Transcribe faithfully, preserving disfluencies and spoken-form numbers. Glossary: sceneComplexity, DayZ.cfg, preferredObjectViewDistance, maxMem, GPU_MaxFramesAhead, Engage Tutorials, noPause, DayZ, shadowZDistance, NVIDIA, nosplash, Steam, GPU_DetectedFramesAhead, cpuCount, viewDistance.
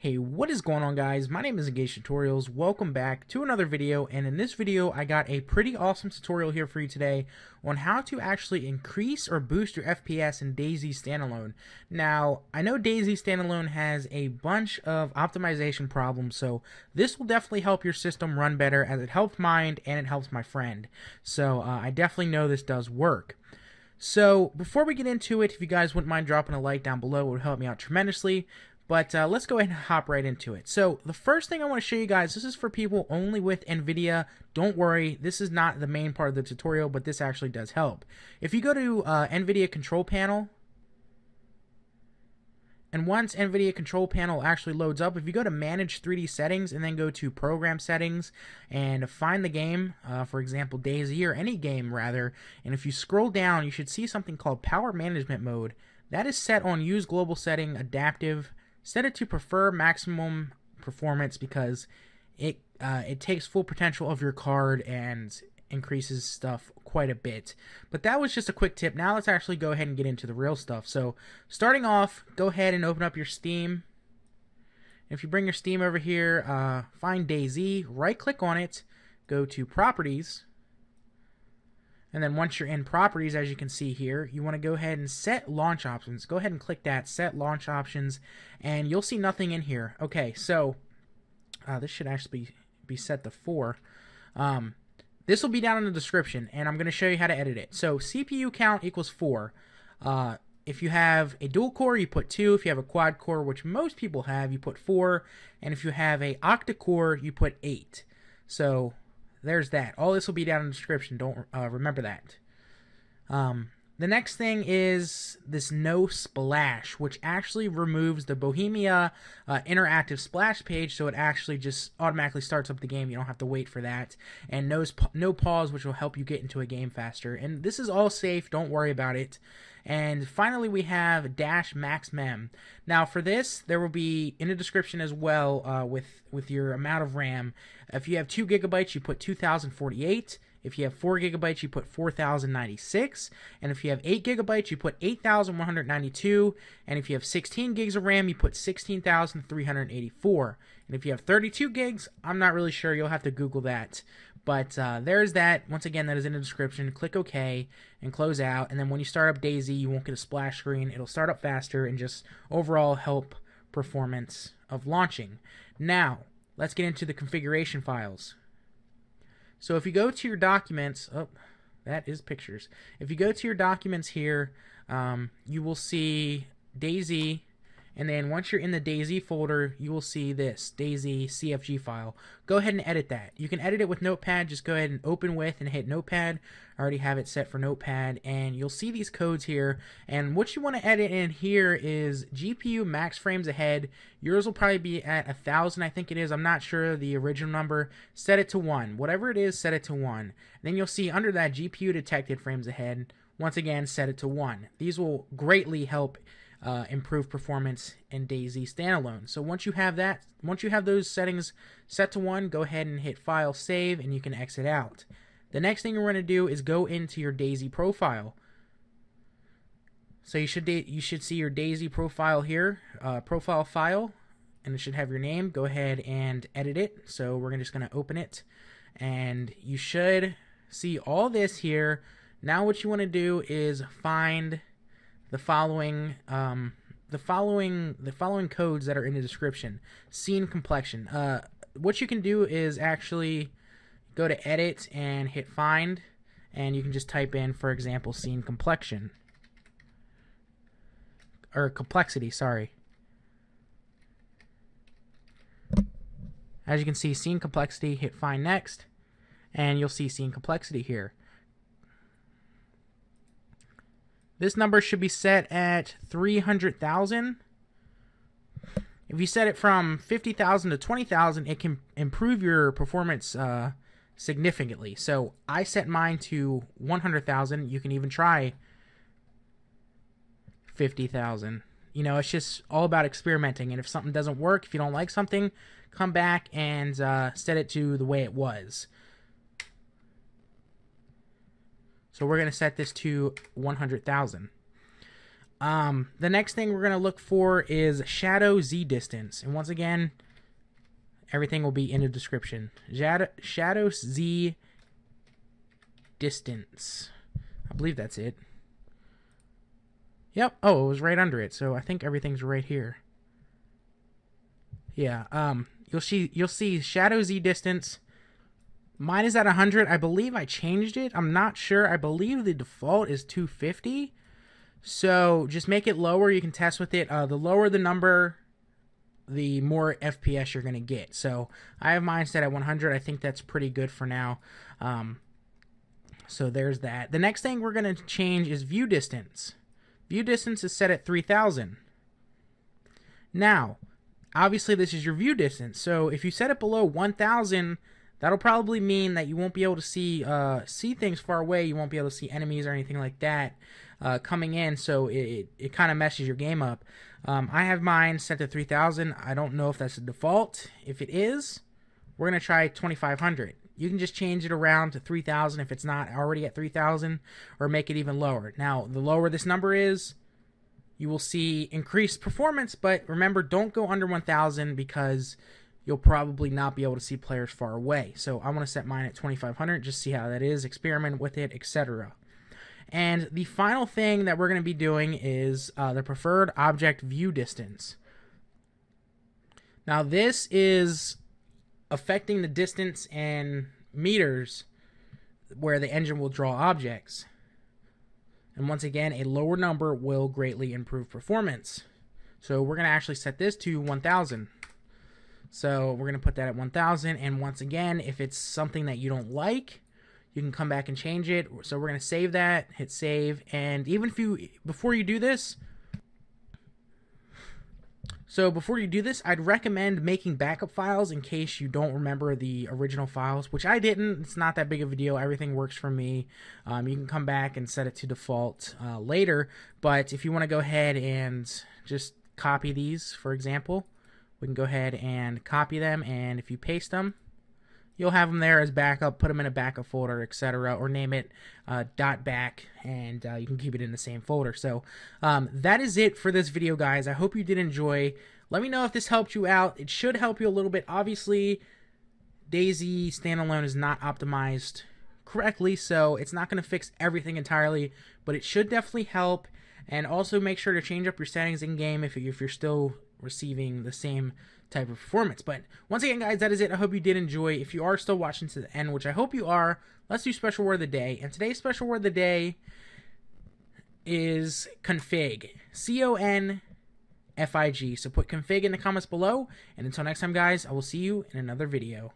Hey, what is going on, guys? My name is Engage Tutorials. Welcome back to another video, and in this video I got a pretty awesome tutorial here for you today on how to actually increase or boost your F P S in DayZ standalone. Now, I know DayZ standalone has a bunch of optimization problems, so this will definitely help your system run better, as it helped mine and it helps my friend. So uh, I definitely know this does work. So before we get into it, if you guys wouldn't mind dropping a like down below, it would help me out tremendously. But uh, let's go ahead and hop right into it. So the first thing I want to show you guys, this is for people only with NVIDIA. Don't worry, this is not the main part of the tutorial, but this actually does help. If you go to uh, NVIDIA Control Panel, and once NVIDIA Control Panel actually loads up, if you go to Manage three D Settings and then go to Program Settings and find the game, uh, for example DayZ or any game rather, and if you scroll down you should see something called Power Management Mode. That is set on Use Global Setting Adaptive. Set it to prefer maximum performance because it uh, it takes full potential of your card and increases stuff quite a bit. But that was just a quick tip. Now let's actually go ahead and get into the real stuff. So starting off, go ahead and open up your Steam. If you bring your Steam over here, uh, find DayZ, right click on it, go to Properties. And then once you're in Properties, as you can see here, you want to go ahead and set launch options. Go ahead and click that, set launch options, and you'll see nothing in here. Okay, so uh, this should actually be, be set to four. Um, this will be down in the description, and I'm going to show you how to edit it. So C P U count equals four. Uh, if you have a dual core, you put two. If you have a quad core, which most people have, you put four. And if you have a octa core, you put eight. So there's that. All this will be down in the description. Don't uh, remember that. Um, the next thing is this no splash, which actually removes the Bohemia uh, interactive splash page, so it actually just automatically starts up the game. You don't have to wait for that. And no, no pause, which will help you get into a game faster. And this is all safe. Don't worry about it. And finally, we have dash max mem. Now, for this, there will be in the description as well uh, with with your amount of RAM. If you have two gigabytes, you put two thousand forty-eight. If you have four gigabytes, you put four thousand ninety-six. And if you have eight gigabytes, you put eight thousand one hundred ninety-two. And if you have sixteen gigs of RAM, you put sixteen thousand three hundred eighty-four. And if you have thirty-two gigs, I'm not really sure. You'll have to Google that. But uh, there's that. Once again, that is in the description. Click OK and close out. And then when you start up DayZ, you won't get a splash screen. It'll start up faster and just overall help performance of launching. Now, let's get into the configuration files. So if you go to your documents, oh, that is pictures. If you go to your documents here, um, you will see DayZ, and then once you're in the DayZ folder, you will see this DayZ C F G file. Go ahead and edit that. You can edit it with Notepad. Just go ahead and open with and hit Notepad. I already have it set for Notepad, and you'll see these codes here. And what you want to edit in here is G P U max frames ahead. Yours will probably be at a thousand, I think it is. I'm not sure the original number. Set it to one. Whatever it is, set it to one. And then you'll see under that G P U detected frames ahead. Once again, set it to one. These will greatly help Uh, improve performance in DayZ standalone. So once you have that, once you have those settings set to one, go ahead and hit File, Save, and you can exit out. The next thing you're going to do is go into your DayZ profile. So you should you should see your DayZ profile here, uh, profile file, and it should have your name. Go ahead and edit it. So we're just going to open it, and you should see all this here. Now what you want to do is find the following um, the following the following codes that are in the description. Scene complexion. Uh, what you can do is actually go to edit and hit find, and you can just type in, for example, scene complexion or complexity, sorry. As you can see, scene complexity, hit find next, and you'll see scene complexity here. This number should be set at three hundred thousand. If you set it from fifty thousand to twenty thousand, it can improve your performance uh, significantly. So I set mine to one hundred thousand. You can even try fifty thousand. You know, it's just all about experimenting. And if something doesn't work, if you don't like something, come back and uh, set it to the way it was. So we're going to set this to one hundred thousand. Um, the next thing we're going to look for is shadowZDistance. And once again, everything will be in the description. shadowZDistance. I believe that's it. Yep. Oh, it was right under it. So I think everything's right here. Yeah. Um, you'll see, you'll see shadowZDistance. Mine is at one hundred. I believe I changed it. I'm not sure. I believe the default is two fifty. So just make it lower. You can test with it. Uh, the lower the number, the more F P S you're going to get. So I have mine set at one hundred. I think that's pretty good for now. Um, so there's that. The next thing we're going to change is view distance. View distance is set at three thousand. Now, obviously this is your view distance. So if you set it below one thousand, that'll probably mean that you won't be able to see uh, see things far away. You won't be able to see enemies or anything like that uh, coming in, so it, it, it kind of messes your game up. Um, I have mine set to three thousand. I don't know if that's the default. If it is, we're going to try twenty-five hundred. You can just change it around to three thousand if it's not already at three thousand, or make it even lower. Now, the lower this number is, you will see increased performance, but remember, don't go under one thousand because you'll probably not be able to see players far away. So I want to set mine at twenty-five hundred, just see how that is, experiment with it, et cetera. And the final thing that we're going to be doing is uh, the preferred object view distance. Now this is affecting the distance in meters where the engine will draw objects. And once again, a lower number will greatly improve performance. So we're going to actually set this to one thousand. So we're going to put that at one thousand, and once again, if it's something that you don't like, you can come back and change it. So we're going to save that, hit save, and even if you, before you do this, so before you do this, I'd recommend making backup files in case you don't remember the original files, which I didn't. It's not that big of a deal. Everything works for me. Um, you can come back and set it to default uh, later, but if you want to go ahead and just copy these, for example, we can go ahead and copy them, and if you paste them, you'll have them there as backup. Put them in a backup folder, et cetera, or name it uh, dot back, and uh, you can keep it in the same folder. So um, that is it for this video, guys. I hope you did enjoy. Let me know if this helped you out. It should help you a little bit. Obviously, DayZ standalone is not optimized correctly, so it's not going to fix everything entirely, but it should definitely help. And also make sure to change up your settings in game if if you're still receiving the same type of performance. But once again, guys, that is it. I hope you did enjoy. If you are still watching to the end, which I hope you are, let's do special word of the day. And today's special word of the day is config. C O N F I G. So put config in the comments below. And until next time, guys, I will see you in another video.